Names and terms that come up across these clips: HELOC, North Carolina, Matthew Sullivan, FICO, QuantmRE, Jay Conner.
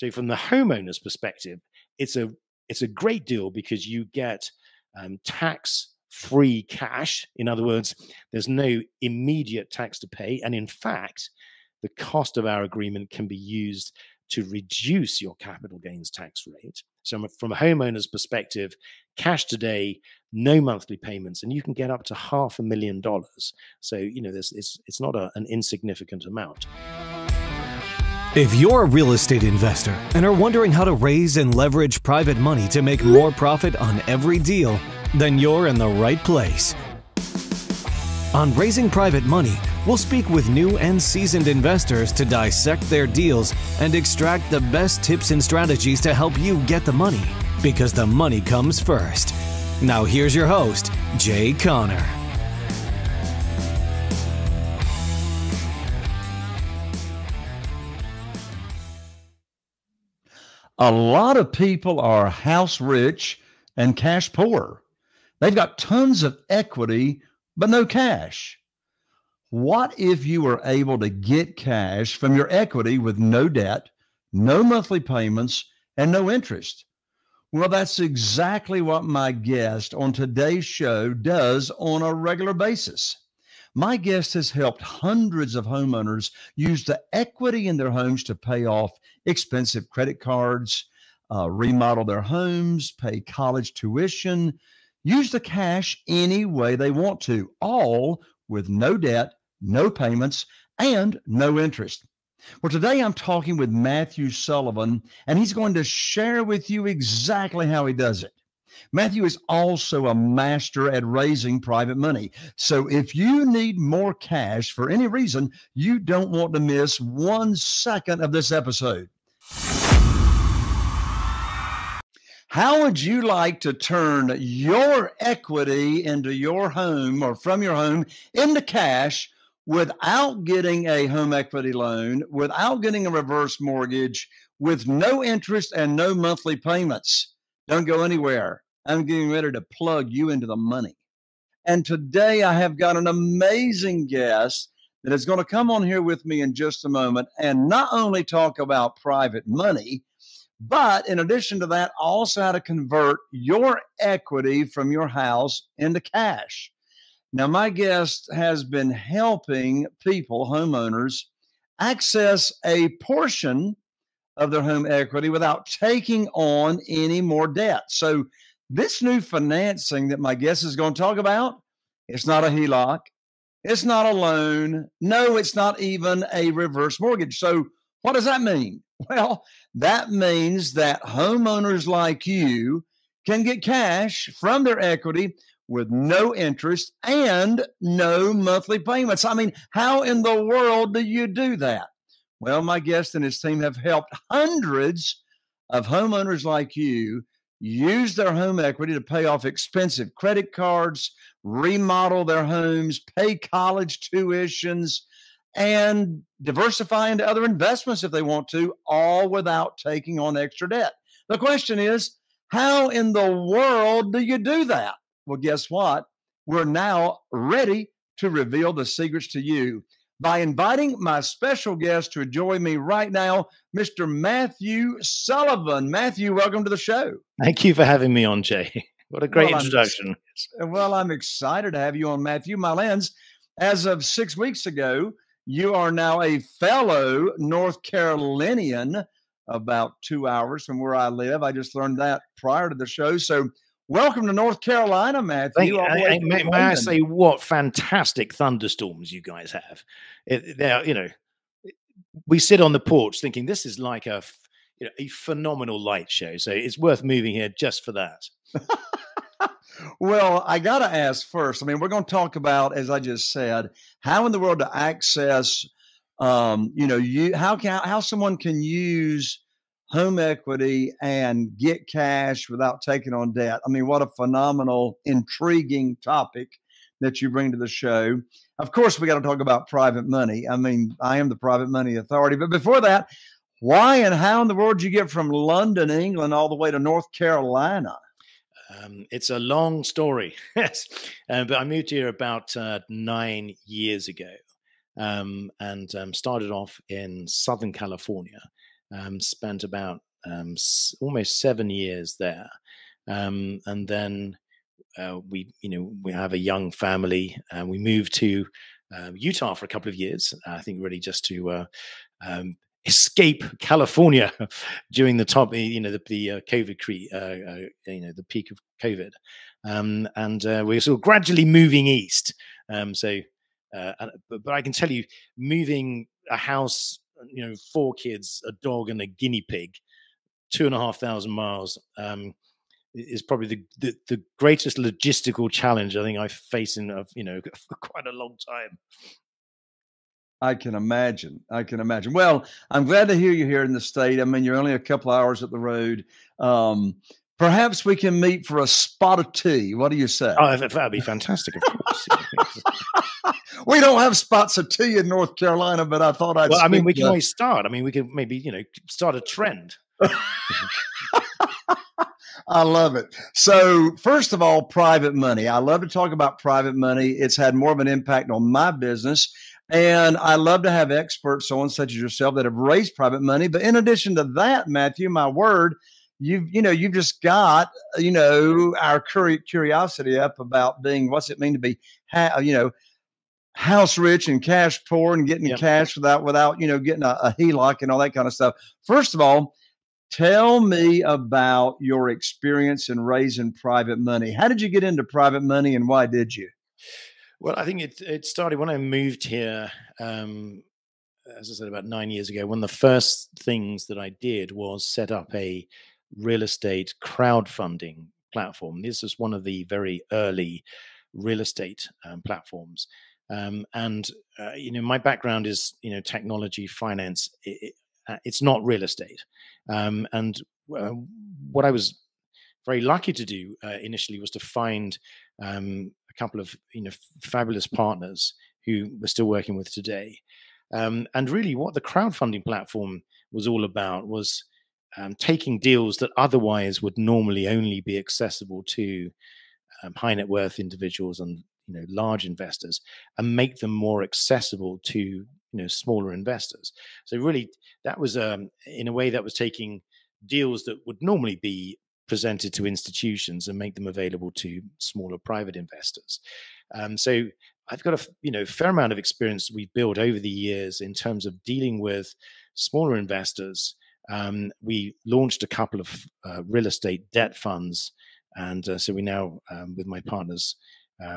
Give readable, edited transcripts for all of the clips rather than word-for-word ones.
So from the homeowner's perspective, it's a great deal because you get tax-free cash. In other words, there's no immediate tax to pay. And in fact, the cost of our agreement can be used to reduce your capital gains tax rate. So from a homeowner's perspective, cash today, no monthly payments, and you can get up to $500,000. So, you know, it's not an insignificant amount. If you're a real estate investor and are wondering how to raise and leverage private money to make more profit on every deal, then you're in the right place. On Raising Private Money, we'll speak with new and seasoned investors to dissect their deals and extract the best tips and strategies to help you get the money, because the money comes first. Now here's your host, Jay Conner. A lot of people are house rich and cash poor. They've got tons of equity, but no cash. What if you were able to get cash from your equity with no debt, no monthly payments, and no interest? Well, that's exactly what my guest on today's show does on a regular basis. My guest has helped hundreds of homeowners use the equity in their homes to pay off expensive credit cards, remodel their homes, pay college tuition, use the cash any way they want to, all with no debt, no payments, and no interest. Well, today I'm talking with Matthew Sullivan, and he's going to share with you exactly how he does it. Matthew is also a master at raising private money. So if you need more cash for any reason, you don't want to miss 1 second of this episode. How would you like to turn your equity into your home or from your home into cash without getting a home equity loan, without getting a reverse mortgage, with no interest and no monthly payments? Don't go anywhere. I'm getting ready to plug you into the money. And today I have got an amazing guest that is going to come on here with me in just a moment and not only talk about private money, but in addition to that, also how to convert your equity from your house into cash. Now, my guest has been helping people, homeowners, access a portion of their home equity without taking on any more debt. So this new financing that my guest is going to talk about, it's not a HELOC. It's not a loan. No, it's not even a reverse mortgage. So what does that mean? Well, that means that homeowners like you can get cash from their equity with no interest and no monthly payments. I mean, how in the world do you do that? Well, my guest and his team have helped hundreds of homeowners like you use their home equity to pay off expensive credit cards, remodel their homes, pay college tuitions, and diversify into other investments if they want to, all without taking on extra debt. The question is, how in the world do you do that? Well, guess what? We're now ready to reveal the secrets to you by inviting my special guest to join me right now, Mr. Matthew Sullivan. Matthew, welcome to the show. Thank you for having me on, Jay. What a great introduction. I'm excited to have you on, Matthew. My lens, as of 6 weeks ago, you are now a fellow North Carolinian, about 2 hours from where I live. I just learned that prior to the show. So welcome to North Carolina, Matthew. May I say what fantastic thunderstorms you guys have. You know, we sit on the porch thinking this is like a phenomenal light show. So it's worth moving here just for that. Well, I got to ask first, I mean, we're going to talk about, as I just said, how in the world to access, how someone can use home equity and get cash without taking on debt. I mean, what a phenomenal, intriguing topic that you bring to the show. Of course, we got to talk about private money. I mean, I am the private money authority, but before that, why and how in the world did you get from London, England, all the way to North Carolina? It's a long story, but I moved here about 9 years ago, and started off in Southern California, spent about almost 7 years there. And then we have a young family, and we moved to Utah for a couple of years, I think really just to escape California during the the peak of COVID. And we're sort of gradually moving east. But I can tell you, moving a house, 4 kids, a dog and a guinea pig, 2,500 miles, is probably the greatest logistical challenge I think I've faced in for quite a long time. I can imagine. I can imagine. Well, I'm glad to hear you're here in the state. I mean, you're only a couple hours up the road. Perhaps we can meet for a spot of tea. What do you say? Oh, that'd be fantastic, of course. We don't have spots of tea in North Carolina, but I thought I'd. Well, I mean, we can always start. I mean, we can maybe start a trend. I love it. So first of all, private money. I love to talk about private money. It's had more of an impact on my business. And I love to have experts on such as yourself that have raised private money. But in addition to that, Matthew, my word, you've just got, our curiosity up about being, what's it mean to be, house rich and cash poor and getting cash without, getting a HELOC and all that kind of stuff. First of all, tell me about your experience in raising private money. How did you get into private money and why did you? Well, I think it started when I moved here, as I said, about 9 years ago. One of the first things that I did was set up a real estate crowdfunding platform. This was one of the very early real estate platforms. My background is, technology, finance. It's not real estate. What I was very lucky to do initially was to find a couple of fabulous partners who we're still working with today. And really what the crowdfunding platform was all about was taking deals that otherwise would normally only be accessible to high net worth individuals and large investors, and make them more accessible to smaller investors. So really that was in a way that was taking deals that would normally be presented to institutions and make them available to smaller private investors. So I've got a fair amount of experience we've built over the years in terms of dealing with smaller investors. We launched a couple of real estate debt funds, and so we now with my partners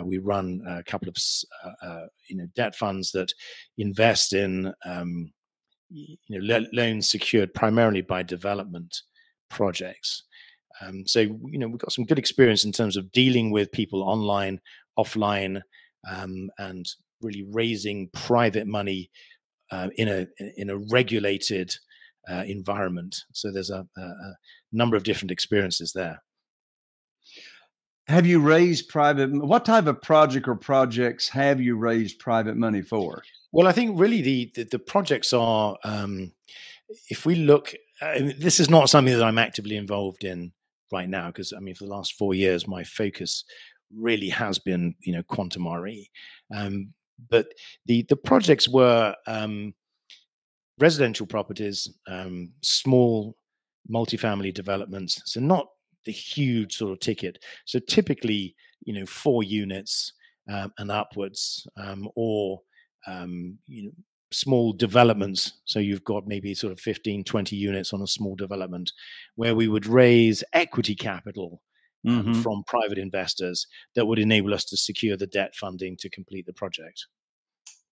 we run a couple of debt funds that invest in loans secured primarily by development projects. We've got some good experience in terms of dealing with people online, offline, and really raising private money in a regulated environment. So there's a number of different experiences there. Have you raised what type of project or projects have you raised private money for? Well, I think really the projects are, if we look, this is not something that I'm actively involved in right now, because I mean, for the last 4 years, my focus really has been, QuantmRE. But the projects were residential properties, small multifamily developments. So not the huge sort of ticket. So typically, 4 units and upwards, or small developments. So you've got maybe sort of 15, 20 units on a small development, where we would raise equity capital from private investors that would enable us to secure the debt funding to complete the project.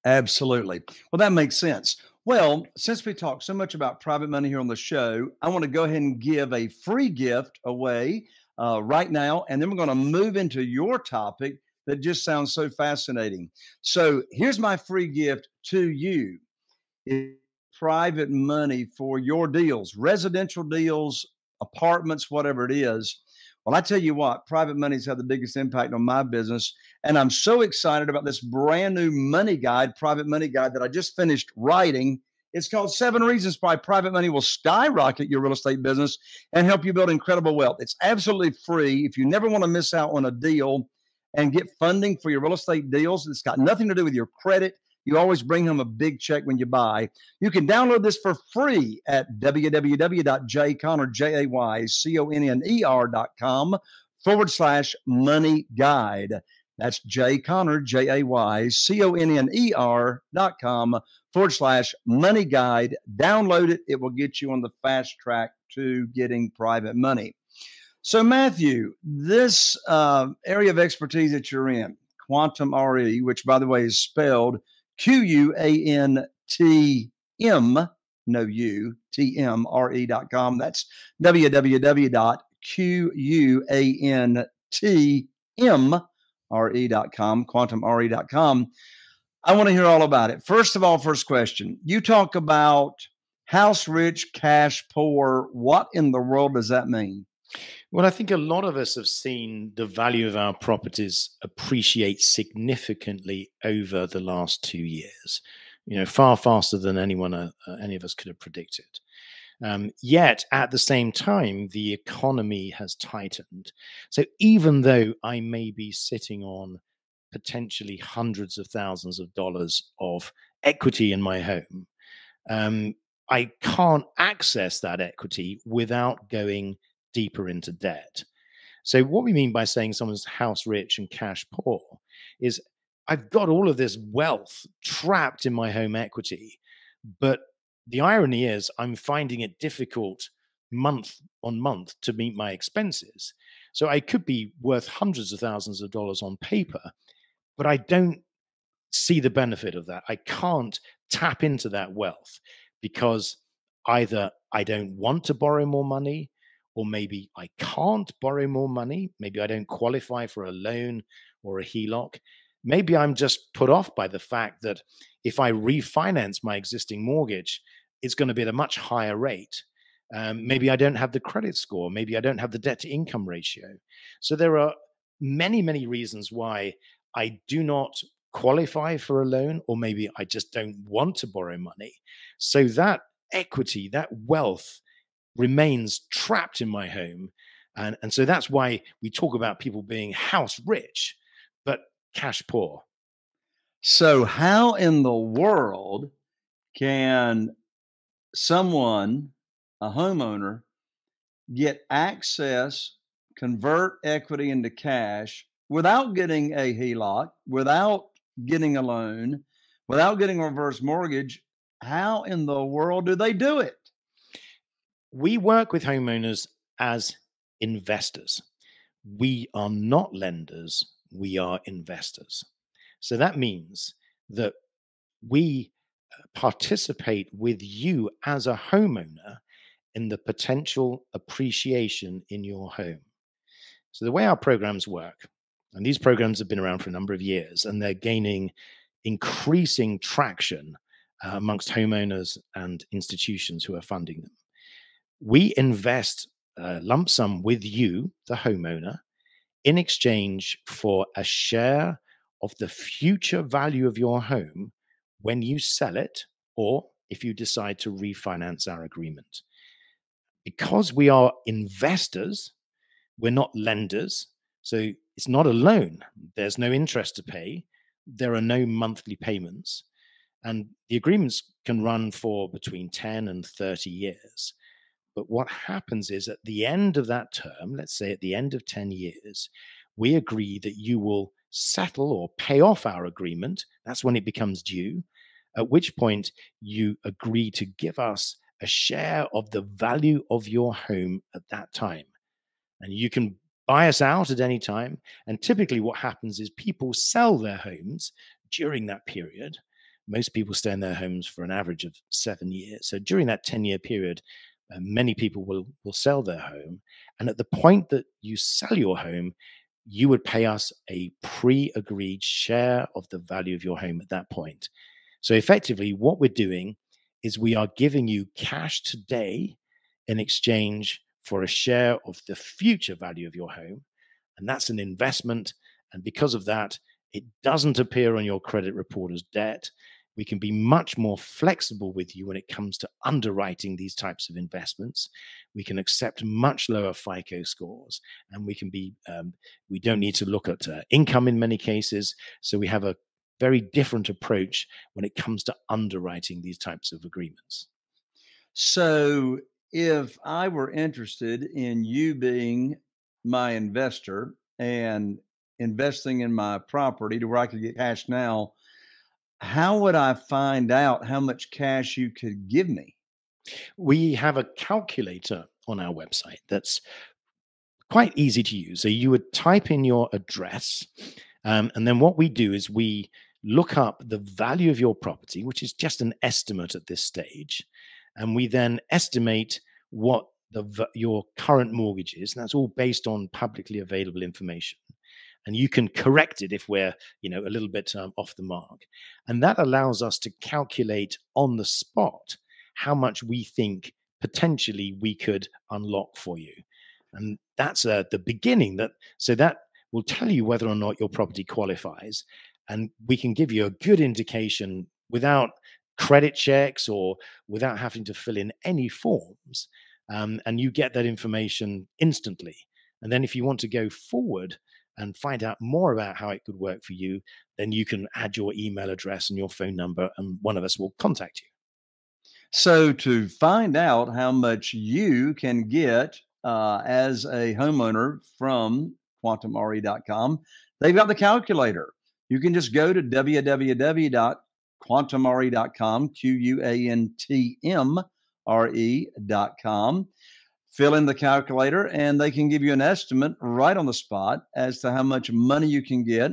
Absolutely. Well, that makes sense. Well, since we talked so much about private money here on the show, I want to go ahead and give a free gift away right now, and then we're going to move into your topic that just sounds so fascinating. So here's my free gift to you. It's private money for your deals, residential deals, apartments, whatever it is. Well, I tell you what, private money's had the biggest impact on my business. And I'm so excited about this brand new money guide, private money guide that I just finished writing. It's called 7 Reasons Why Private Money Will Skyrocket Your Real Estate Business and Help You Build Incredible Wealth. It's absolutely free. If you never want to miss out on a deal and get funding for your real estate deals, it's got nothing to do with your credit, You always bring him a big check when you buy. You can download this for free at www.jayconner.com/money guide. That's Jay Conner, JayConner.com/money guide. Download it. It will get you on the fast track to getting private money. So Matthew, this area of expertise that you're in, QuantmRE, which by the way is spelled QuantmRE.com. That's www.QuantmRE.com, QuantmRE.com. I want to hear all about it. First of all, first question, you talk about house rich, cash poor. What in the world does that mean? Well, I think a lot of us have seen the value of our properties appreciate significantly over the last 2 years, you know, far faster than anyone, any of us could have predicted. Yet at the same time, the economy has tightened. So even though I may be sitting on potentially hundreds of thousands of dollars of equity in my home, I can't access that equity without going deeper into debt. So what we mean by saying someone's house rich and cash poor is I've got all of this wealth trapped in my home equity, but the irony is I'm finding it difficult month on month to meet my expenses. So I could be worth hundreds of thousands of dollars on paper, but I don't see the benefit of that. I can't tap into that wealth because either I don't want to borrow more money, or maybe I can't borrow more money. Maybe I don't qualify for a loan or a HELOC. Maybe I'm just put off by the fact that if I refinance my existing mortgage, it's going to be at a much higher rate. Maybe I don't have the credit score. Maybe I don't have the debt to income ratio. So there are many, many reasons why I do not qualify for a loan, or maybe I just don't want to borrow money. So that equity, that wealth remains trapped in my home. And so that's why we talk about people being house rich, but cash poor. So how in the world can someone, a homeowner, get access, convert equity into cash without getting a HELOC, without getting a loan, without getting a reverse mortgage? How in the world do they do it? We work with homeowners as investors. We are not lenders. We are investors. So that means that we participate with you as a homeowner in the potential appreciation in your home. So the way our programs work, and these programs have been around for a number of years, and they're gaining increasing traction amongst homeowners and institutions who are funding them. We invest a lump sum with you, the homeowner, in exchange for a share of the future value of your home when you sell it, or if you decide to refinance our agreement. Because we are investors, we're not lenders, so it's not a loan. There's no interest to pay. There are no monthly payments. And the agreements can run for between 10 and 30 years. But what happens is at the end of that term, let's say at the end of 10 years, we agree that you will settle or pay off our agreement. That's when it becomes due, at which point you agree to give us a share of the value of your home at that time. And you can buy us out at any time. And typically what happens is people sell their homes during that period. Most people stay in their homes for an average of 7 years. So during that 10-year period, many people will sell their home. And at the point that you sell your home, you would pay us a pre-agreed share of the value of your home at that point. So effectively, what we're doing is we are giving you cash today in exchange for a share of the future value of your home. And that's an investment. And because of that, it doesn't appear on your credit report as debt. We can be much more flexible with you when it comes to underwriting these types of investments. We can accept much lower FICO scores, and we can be, we don't need to look at income in many cases. So we have a very different approach when it comes to underwriting these types of agreements. So if I were interested in you being my investor and investing in my property to where I could get cash now, how would I find out how much cash you could give me? We have a calculator on our website that's quite easy to use. So you would type in your address, and then what we do is we look up the value of your property, which is just an estimate at this stage, and we then estimate what your current mortgage is, and that's all based on publicly available information. And you can correct it if we're, a little bit off the mark. And that allows us to calculate on the spot how much we think potentially we could unlock for you. And that's the beginning. So that will tell you whether or not your property qualifies. And we can give you a good indication without credit checks or without having to fill in any forms. And you get that information instantly. And then if you want to go forward and find out more about how it could work for you, then you can add your email address and your phone number, and one of us will contact you. So to find out how much you can get as a homeowner from QuantmRE.com, they've got the calculator. You can just go to www.QuantmRE.com, QUANTMRE.com. Fill in the calculator, and they can give you an estimate right on the spot as to how much money you can get.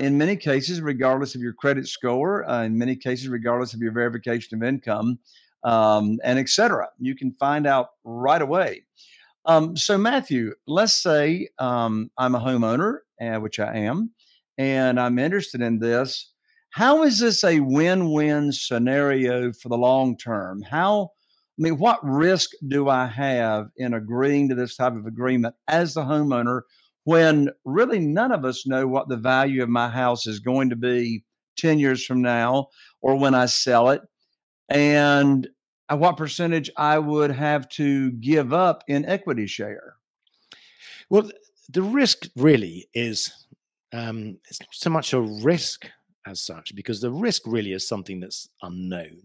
In many cases, regardless of your credit score, in many cases, regardless of your verification of income, and et cetera, you can find out right away. So Matthew, let's say I'm a homeowner, which I am, and I'm interested in this. How is this a win-win scenario for the long term? What risk do I have in agreeing to this type of agreement as the homeowner when really none of us know what the value of my house is going to be 10 years from now or when I sell it, and what percentage I would have to give up in equity share? Well, the risk really is it's not so much a risk as such, because the risk really is something that's unknown.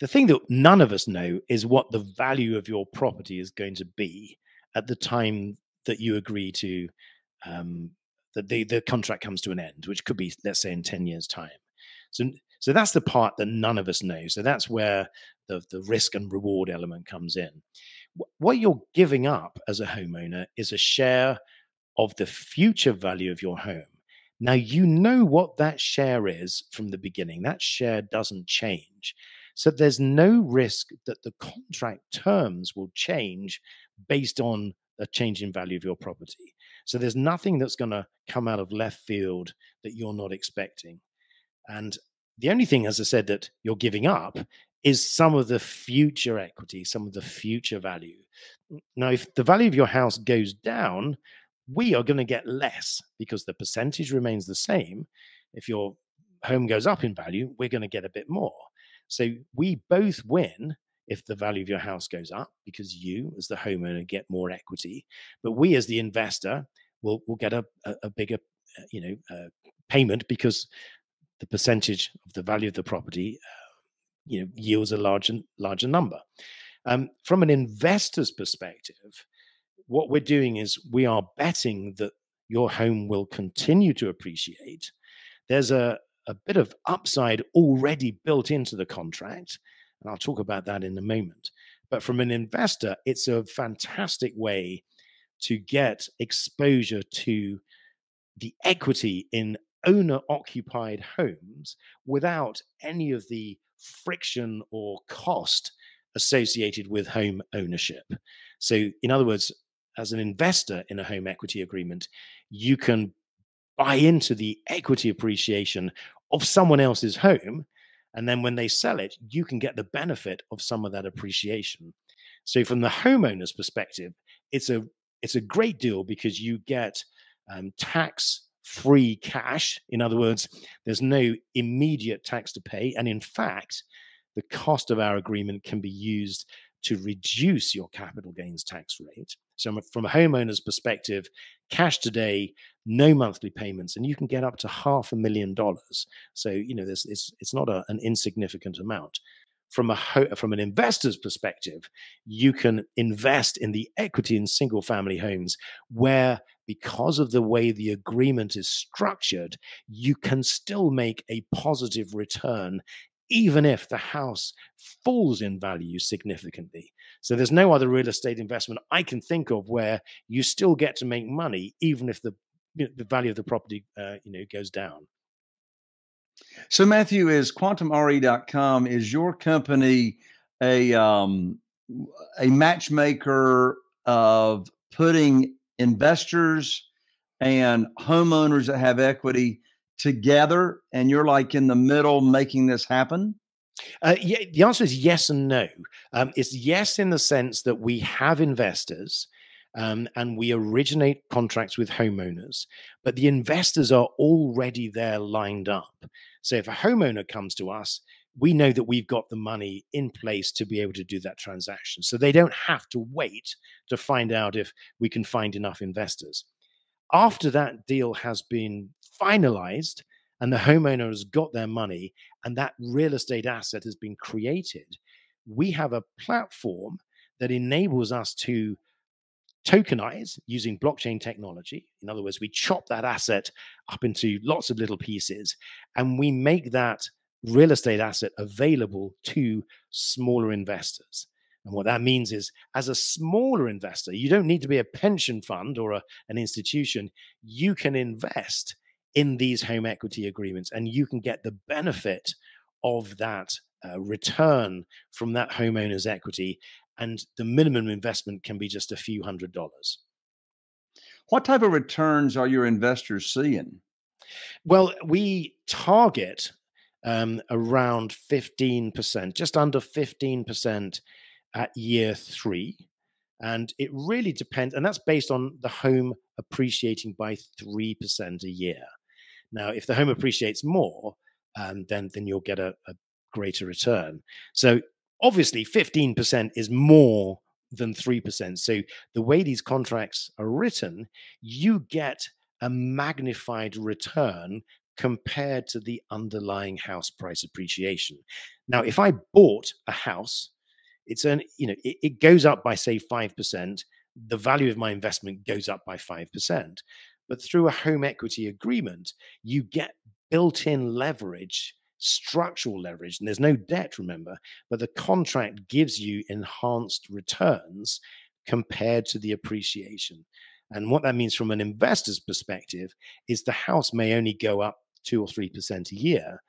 The thing that none of us know is what the value of your property is going to be at the time that you agree to, that the contract comes to an end, which could be, let's say, in 10 years' time. So that's the part that none of us know. So that's where the risk and reward element comes in. What you're giving up as a homeowner is a share of the future value of your home. Now, you know what that share is from the beginning. That share doesn't change. So there's no risk that the contract terms will change based on a change in value of your property. So there's nothing that's going to come out of left field that you're not expecting. And the only thing, as I said, that you're giving up is some of the future equity, some of the future value. Now, if the value of your house goes down, we are going to get less because the percentage remains the same. If your home goes up in value, we're going to get a bit more. So we both win if the value of your house goes up, because you as the homeowner get more equity, but we as the investor will get a bigger payment, because the percentage of the value of the property yields a larger number. From an investor's perspective, what we're doing is we are betting that your home will continue to appreciate. There's a bit of upside already built into the contract, and I'll talk about that in a moment. But from an investor, it's a fantastic way to get exposure to the equity in owner-occupied homes without any of the friction or cost associated with home ownership. So in other words, as an investor in a home equity agreement, you can buy into the equity appreciation of someone else's home, and then when they sell it, you can get the benefit of some of that appreciation. So from the homeowner's perspective, it's a great deal, because you get tax-free cash. In other words, there's no immediate tax to pay, and in fact, the cost of our agreement can be used to reduce your capital gains tax rate. So from a homeowner's perspective, cash today, no monthly payments, and you can get up to $500,000. So, you know, this, it's not an insignificant amount. From an investor's perspective, you can invest in the equity in single-family homes where, because of the way the agreement is structured, you can still make a positive return even if the house falls in value significantly. So there's no other real estate investment I can think of where you still get to make money even if the value of the property goes down. So Matthew, is QuantmRE.com, is your company a matchmaker of putting investors and homeowners that have equity together, and you're like in the middle making this happen? Yeah, the answer is yes and no. It's yes in the sense that we have investors and we originate contracts with homeowners, but the investors are already there lined up. So if a homeowner comes to us, we know that we've got the money in place to be able to do that transaction. So they don't have to wait to find out if we can find enough investors. After that deal has been finalized and the homeowner has got their money and that real estate asset has been created, we have a platform that enables us to tokenize using blockchain technology. In other words, we chop that asset up into lots of little pieces and we make that real estate asset available to smaller investors. And what that means is, as a smaller investor, you don't need to be a pension fund or an institution. You can invest in these home equity agreements and you can get the benefit of that return from that homeowner's equity. And the minimum investment can be just a few $100s. What type of returns are your investors seeing? Well, we target around 15%, just under 15% at year 3. And it really depends. And that's based on the home appreciating by 3% a year. Now, if the home appreciates more, then you'll get a greater return. So obviously, 15% is more than 3%. So the way these contracts are written, you get a magnified return compared to the underlying house price appreciation. Now, if I bought a house, it goes up by, say, 5%. The value of my investment goes up by 5%. But through a home equity agreement, you get built-in leverage, structural leverage, and there's no debt, remember, but the contract gives you enhanced returns compared to the appreciation. And what that means from an investor's perspective is the house may only go up 2 or 3% a year,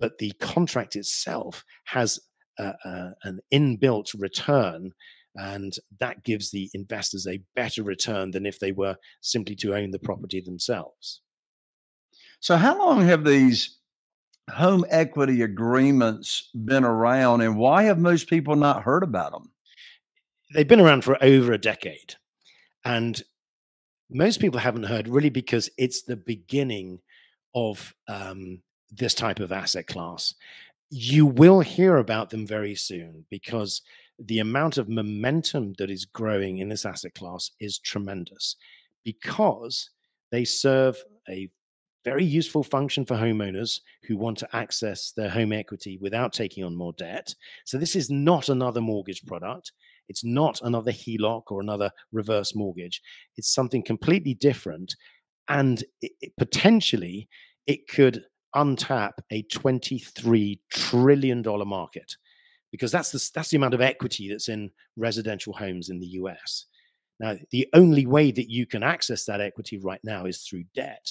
but the contract itself has an inbuilt return, and that gives the investors a better return than if they were simply to own the property themselves. So how long have these home equity agreements been around, and why have most people not heard about them? They've been around for over a decade, and most people haven't heard really because it's the beginning of this type of asset class. You will hear about them very soon because the amount of momentum that is growing in this asset class is tremendous, because they serve a very useful function for homeowners who want to access their home equity without taking on more debt. So this is not another mortgage product. It's not another HELOC or another reverse mortgage. It's something completely different. And potentially, it could untap a $23 trillion market, because that's the amount of equity that's in residential homes in the US. Now, the only way that you can access that equity right now is through debt.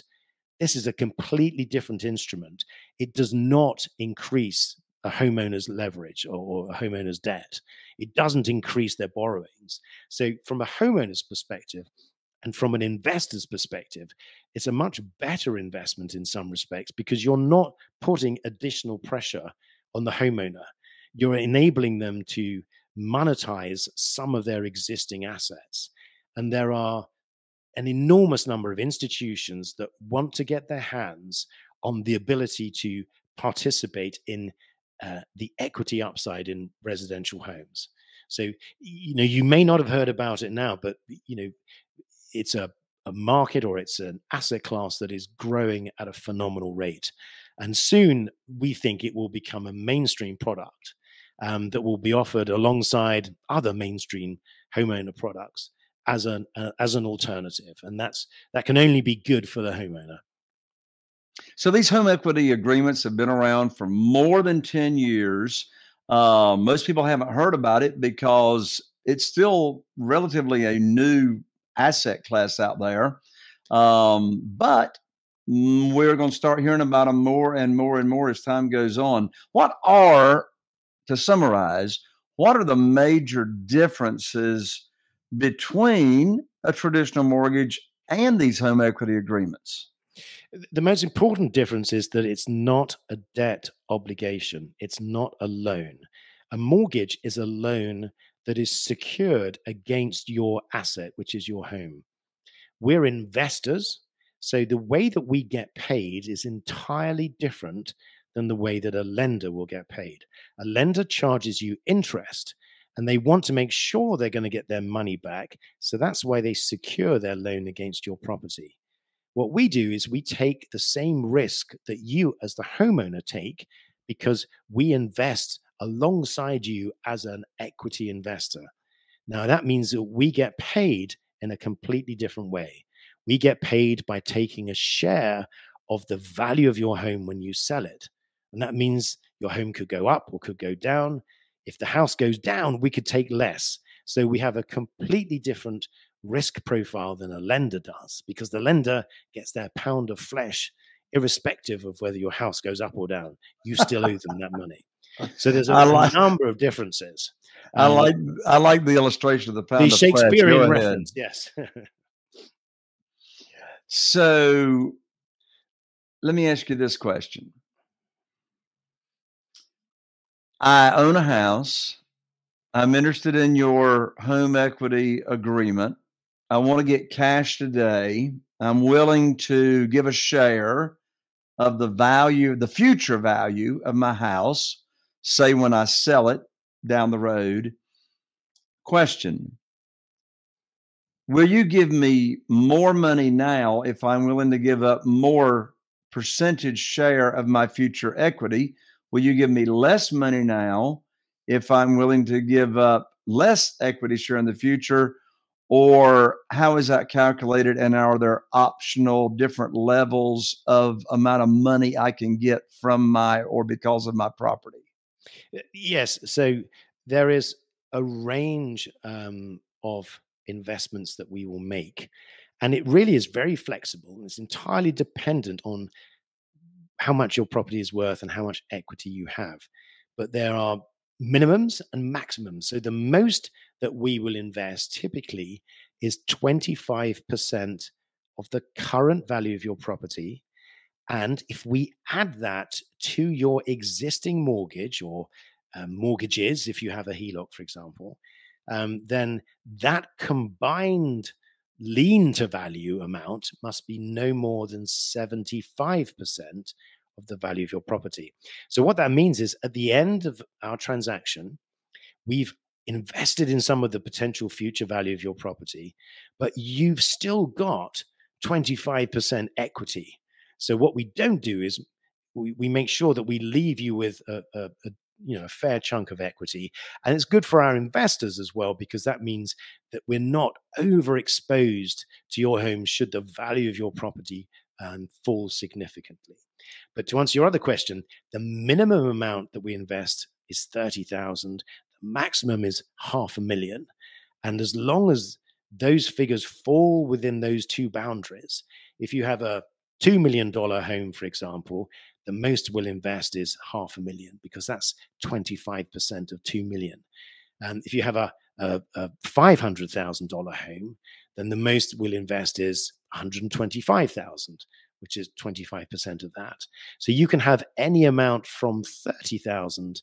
This is a completely different instrument. It does not increase a homeowner's leverage or a homeowner's debt. It doesn't increase their borrowings. So from a homeowner's perspective and from an investor's perspective, it's a much better investment in some respects, because you're not putting additional pressure on the homeowner. You're enabling them to monetize some of their existing assets. And there are an enormous number of institutions that want to get their hands on the ability to participate in the equity upside in residential homes. So, you know, you may not have heard about it now, but, you know, it's a market, or it's an asset class that is growing at a phenomenal rate. And soon we think it will become a mainstream product that will be offered alongside other mainstream homeowner products as an alternative. And that can only be good for the homeowner. So these home equity agreements have been around for more than 10 years. Most people haven't heard about it because it's still relatively a new asset class out there. But we're going to start hearing about them more and more and more as time goes on. To summarize, what are the major differences between a traditional mortgage and these home equity agreements? The most important difference is that it's not a debt obligation. It's not a loan. A mortgage is a loan that is secured against your asset, which is your home. We're investors, so the way that we get paid is entirely different than the way that a lender will get paid. A lender charges you interest, and they want to make sure they're going to get their money back, so that's why they secure their loan against your property. What we do is we take the same risk that you as the homeowner take, because we invest alongside you as an equity investor. Now, that means that we get paid in a completely different way. We get paid by taking a share of the value of your home when you sell it. And that means your home could go up or could go down. If the house goes down, we could take less. So we have a completely different risk profile than a lender does, because the lender gets their pound of flesh irrespective of whether your house goes up or down. You still owe them that money. So there's a number of differences. I like the illustration of the pound of flesh. The Shakespearean reference, yes. So let me ask you this question. I own a house. I'm interested in your home equity agreement. I want to get cash today. I'm willing to give a share of the value, the future value of my house, say when I sell it down the road. Question: will you give me more money now if I'm willing to give up more percentage share of my future equity? Will you give me less money now if I'm willing to give up less equity share in the future? Or how is that calculated? And are there optional different levels of amount of money I can get from my, or because of my property? Yes. So there is a range of investments that we will make. And it really is very flexible. And it's entirely dependent on how much your property is worth and how much equity you have. But there are minimums and maximums. So the most that we will invest typically is 25% of the current value of your property. And if we add that to your existing mortgage or mortgages, if you have a HELOC, for example, then that combined lien to value amount must be no more than 75% of the value of your property. So what that means is at the end of our transaction, we've invested in some of the potential future value of your property, but you've still got 25% equity. So what we don't do is we make sure that we leave you with a fair chunk of equity. And it's good for our investors as well, because that means that we're not overexposed to your home should the value of your property fall significantly. But to answer your other question, the minimum amount that we invest is $30,000. The maximum is $500,000. And as long as those figures fall within those two boundaries, if you have a $2 million home, for example, the most we'll invest is $500,000, because that's 25% of $2 million. If you have a $500,000 home, then the most we'll invest is $125,000, which is 25% of that. So you can have any amount from $30,000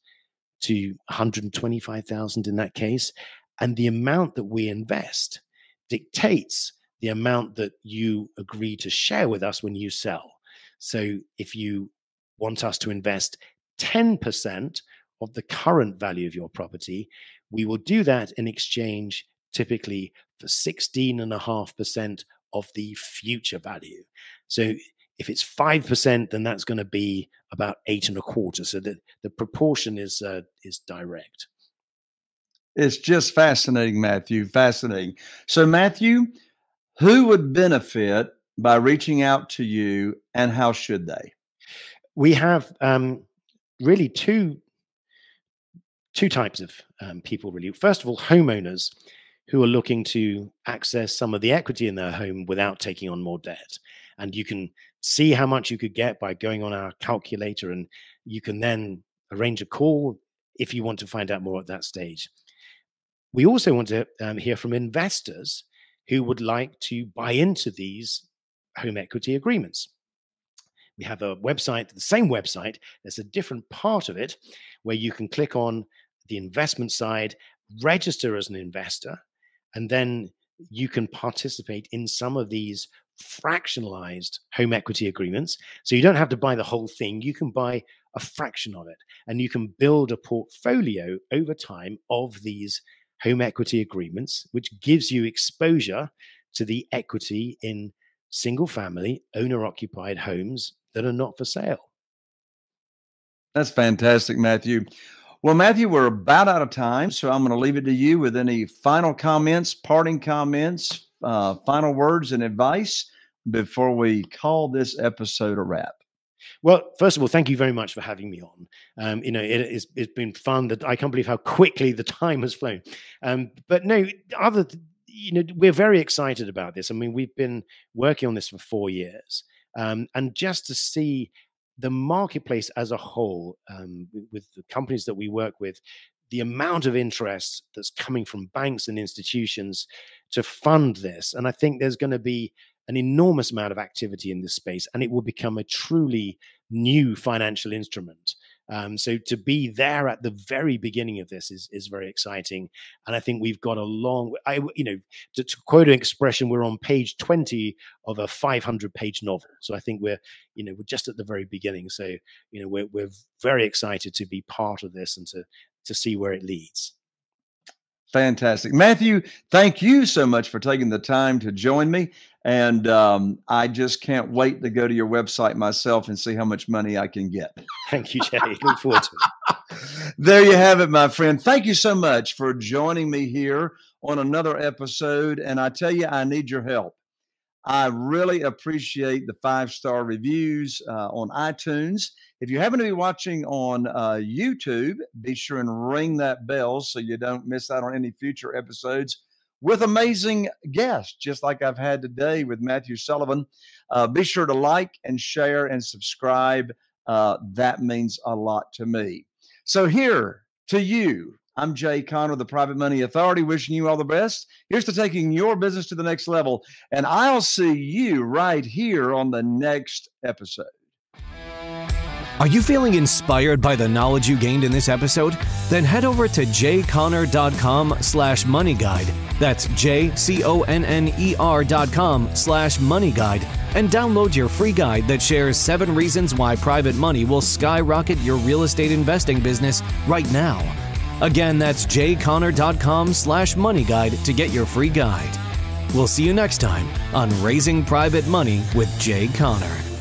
to $125,000 in that case. And the amount that we invest dictates the amount that you agree to share with us when you sell. So if you want us to invest 10% of the current value of your property. We will do that in exchange typically for 16.5% of the future value. So if it's 5%, then that's going to be about 8.25. So that the proportion is direct. It's just fascinating, Matthew. Fascinating. So, Matthew, who would benefit by reaching out to you, and how should they? We have really two types of people, really. First of all, homeowners who are looking to access some of the equity in their home without taking on more debt. And you can see how much you could get by going on our calculator, and you can then arrange a call if you want to find out more at that stage. We also want to hear from investors who would like to buy into these home equity agreements. We have a website, the same website, there's a different part of it where you can click on the investment side, register as an investor, and then you can participate in some of these fractionalized home equity agreements. So you don't have to buy the whole thing. You can buy a fraction of it, and you can build a portfolio over time of these home equity agreements, which gives you exposure to the equity in single family owner-occupied homes that are not for sale. That's fantastic, Matthew. Well, Matthew, we're about out of time, so I'm going to leave it to you with any final comments, parting comments, final words and advice before we call this episode a wrap. Well, first of all, thank you very much for having me on. You know, it's been fun. That I can't believe how quickly the time has flown. But no, you know, we're very excited about this. I mean, we've been working on this for 4 years, and just to see the marketplace as a whole, with the companies that we work with, the amount of interest that's coming from banks and institutions to fund this, and I think there's going to be an enormous amount of activity in this space, and it will become a truly new financial instrument. So to be there at the very beginning of this is very exciting. And I think we've got a long, you know, to quote an expression, we're on page 20 of a 500-page novel. So I think we're, you know, we're just at the very beginning. So, you know, we're very excited to be part of this and to see where it leads. Fantastic. Matthew, thank you so much for taking the time to join me. And I just can't wait to go to your website myself and see how much money I can get. Thank you, Jay. Look forward to it. There you have it, my friend. Thank you so much for joining me here on another episode. And I tell you, I need your help. I really appreciate the 5-star reviews on iTunes. If you happen to be watching on YouTube, be sure and ring that bell so you don't miss out on any future episodes with amazing guests, just like I've had today with Matthew Sullivan. Be sure to like and share and subscribe. That means a lot to me. So here to you, I'm Jay Conner, the Private Money Authority, wishing you all the best. Here's to taking your business to the next level, and I'll see you right here on the next episode. Are you feeling inspired by the knowledge you gained in this episode? Then head over to jconner.com/moneyguide. That's jconner.com/moneyguide and download your free guide that shares 7 reasons why private money will skyrocket your real estate investing business right now. Again, that's jconner.com/moneyguide to get your free guide. We'll see you next time on Raising Private Money with Jay Conner.